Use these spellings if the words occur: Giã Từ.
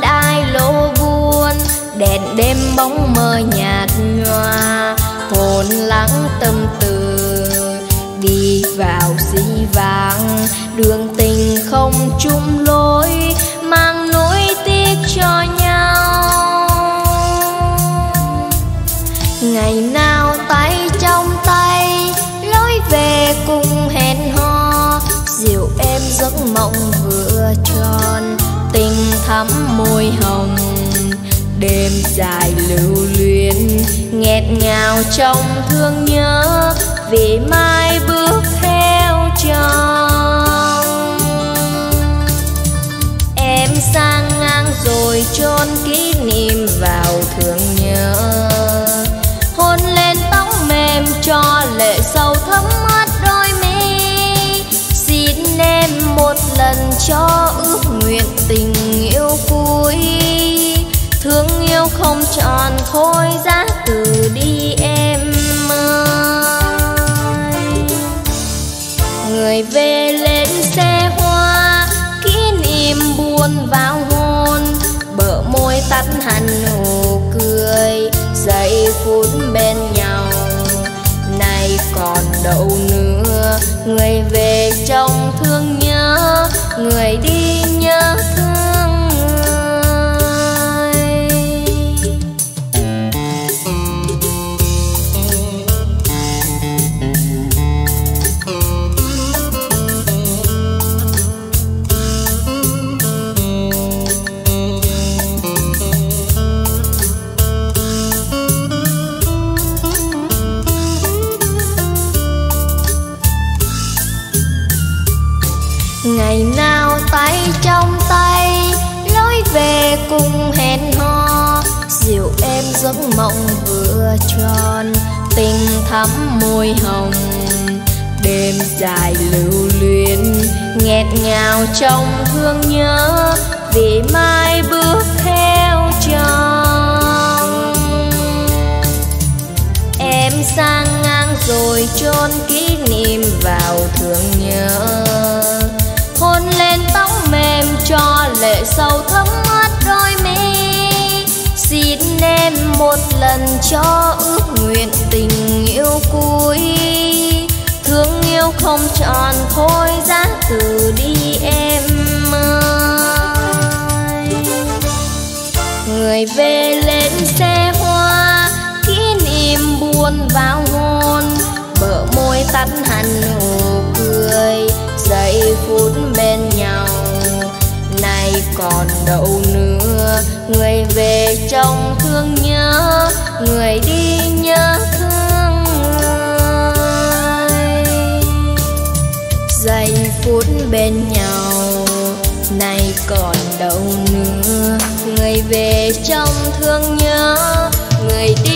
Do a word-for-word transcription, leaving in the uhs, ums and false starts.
đai lỗ buồn, đèn đêm bóng mơ nhạt nhòa, hồn lắng tâm tư đi vào dĩ vãng. Đường tình không chung lối, mang nỗi tiếc cho nhau. Ngày nào tay trong tay, lối về cùng hẹn hò, dịu em giấc mộng vừa tròn, tình thắm môi hồng. Đêm dài lưu luyến, nghẹt ngào trong thương nhớ, vì mai bước theo chồng. Em sang ngang rồi chôn kỷ niệm vào thương nhớ, hôn lên tóc mềm cho lệ sâu thấm ướt đôi mi. Xin em một lần cho ước nguyện tình yêu cuối, thương yêu không tròn thôi giã từ đi em ơi. Người về lên xe hoa, kỷ niệm buồn vào hôn, bờ môi tắt hẳn nụ cười, giây phút bên nhau nay còn đâu nữa. Người về trong thương nhớ, người đi nhớ thương. Ngày nào tay trong tay, lối về cùng hẹn hò, dịu êm giấc mộng vừa tròn, tình thắm môi hồng. Đêm dài lưu luyến, nghẹt ngào trong thương nhớ, vì mai bước theo chồng. Em sang ngang rồi chôn kỷ niệm vào thương nhớ, hôn lên tóc mềm cho lệ sâu thấm ướt đôi mi. Xin em một lần cho ước nguyện tình yêu cuối, thương yêu không tròn thôi giã từ đi em ơi. Người về lên xe hoa, kỷ niệm buồn vào hôn, bờ môi tắt hẳn nụ cười, giây phút bên nhau nay còn đâu nữa. Người về trong thương nhớ, người đi nhớ thương người. Giây phút bên nhau nay còn đâu nữa. Người về trong thương nhớ, người đi